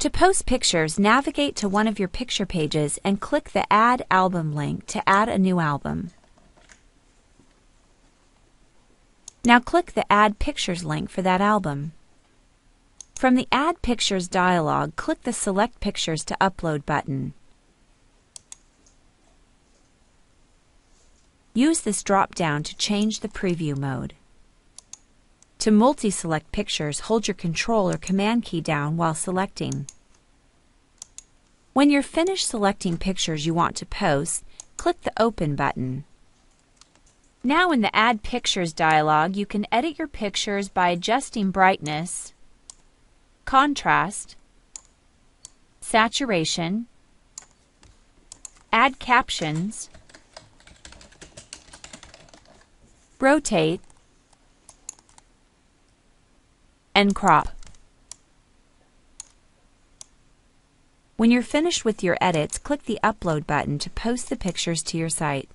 To post pictures, navigate to one of your picture pages and click the Add Album link to add a new album. Now click the Add Pictures link for that album. From the Add Pictures dialog, click the Select Pictures to Upload button. Use this drop-down to change the preview mode. To multi-select pictures, hold your Control or Command key down while selecting. When you're finished selecting pictures you want to post, click the Open button. Now in the Add Pictures dialog, you can edit your pictures by adjusting brightness, contrast, saturation, add captions, rotate, and crop. When you're finished with your edits, click the Upload button to post the pictures to your site.